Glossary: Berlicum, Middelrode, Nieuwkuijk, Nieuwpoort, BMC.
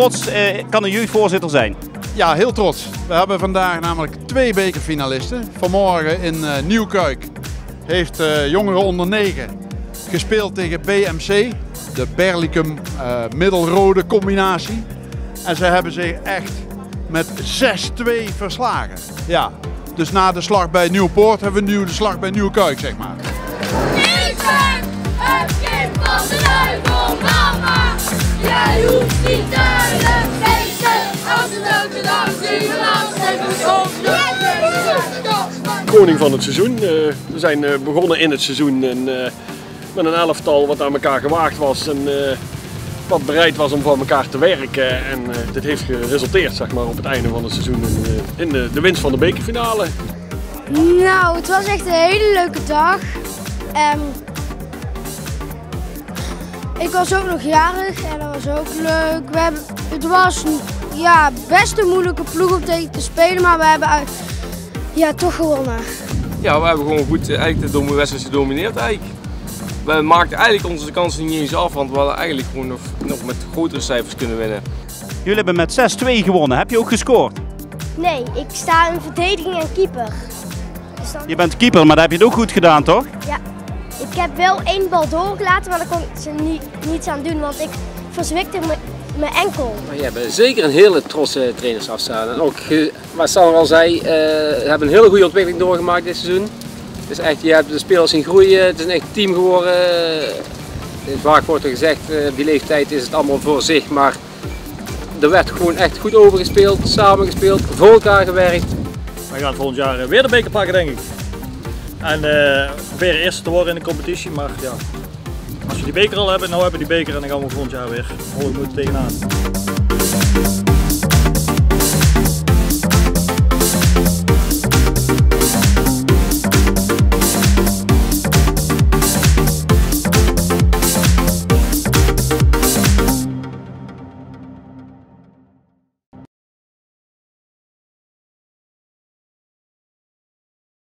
trots kan een jeugdvoorzitter zijn? Ja, heel trots. We hebben vandaag namelijk 2 bekerfinalisten. Vanmorgen in Nieuwkuijk heeft jongeren onder 9 gespeeld tegen BMC. De Berlicum Middelrode combinatie. En ze hebben zich echt met 6-2 verslagen. Ja, dus na de slag bij Nieuwpoort hebben we nu de slag bij Nieuwkuijk, zeg maar. Nieuwkuijk, het kind van de duivel, mama. Jij hoeft niet te feesten als het elke dag zingen laat. Koning van het seizoen. We zijn begonnen in het seizoen en met een elftal wat aan elkaar gewaagd was. En, wat bereid was om van elkaar te werken en dit heeft geresulteerd, zeg maar, op het einde van het seizoen in de winst van de bekerfinale. Nou, het was echt een hele leuke dag. Ik was ook nog jarig en dat was ook leuk. Het was best een moeilijke ploeg om tegen te spelen, maar we hebben toch gewonnen. Ja, we hebben gewoon goed eigenlijk de wedstrijd gedomineerd eigenlijk. We maakten eigenlijk onze kansen niet eens af, want we hadden eigenlijk gewoon nog met grotere cijfers kunnen winnen. Jullie hebben met 6-2 gewonnen. Heb je ook gescoord? Nee, ik sta in verdediging en keeper. Dus dan... Je bent keeper, maar dat heb je het ook goed gedaan, toch? Ja, ik heb wel 1 bal doorgelaten, maar daar kon ik ze niets aan doen, want ik verzwikte mijn enkel. Maar je hebt zeker een hele trotse trainers afstaan. En ook, wat Sander al zei, hebben een hele goede ontwikkeling doorgemaakt dit seizoen. Het is echt, je hebt de spelers in groeien, het is een echt team geworden. Vaak wordt er gezegd, op die leeftijd is het allemaal voor zich, maar er werd gewoon echt goed overgespeeld, samengespeeld, voor elkaar gewerkt. We gaan volgend jaar weer de beker pakken, denk ik. En proberen eerste te worden in de competitie, maar ja, als we die beker al hebben, nou hebben we die beker en dan gaan we volgend jaar weer. Hoog moeten tegenaan.